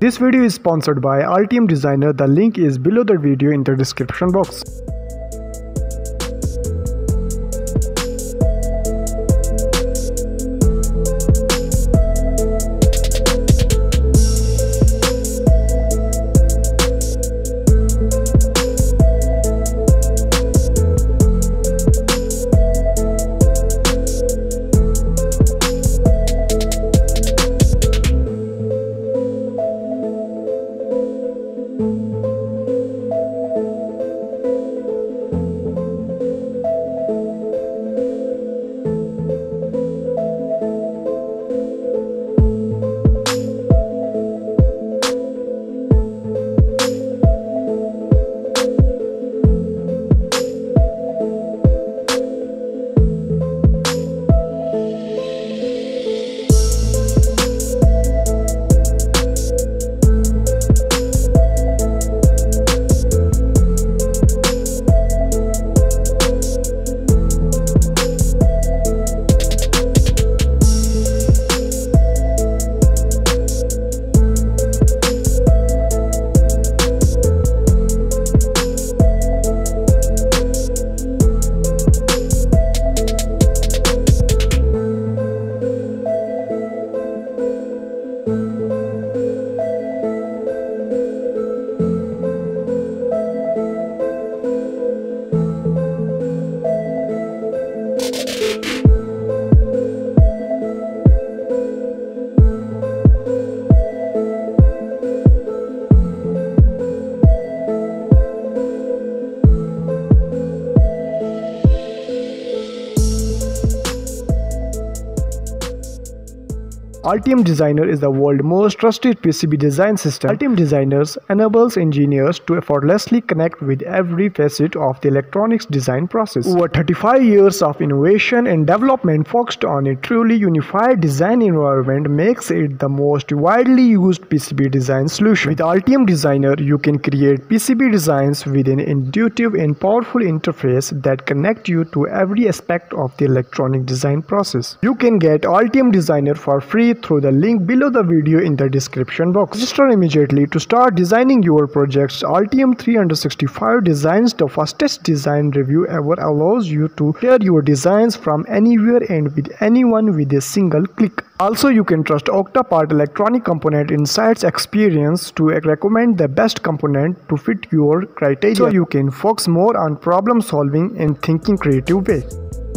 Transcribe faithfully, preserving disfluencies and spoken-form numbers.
This video is sponsored by Altium Designer. The link is below the video in the description box. Altium Designer is the world's most trusted P C B design system. Altium Designer enables engineers to effortlessly connect with every facet of the electronics design process. Over thirty-five years of innovation and development focused on a truly unified design environment makes it the most widely used P C B design solution. With Altium Designer, you can create P C B designs with an intuitive and powerful interface that connects you to every aspect of the electronic design process. You can get Altium Designer for free through the link below the video in the description box. Register immediately to start designing your projects. Altium three sixty-five designs, the fastest design review ever, allows you to share your designs from anywhere and with anyone with a single click. Also, you can trust Octopart Electronic Component Insights experience to recommend the best component to fit your criteria, so you can focus more on problem solving and thinking creative way.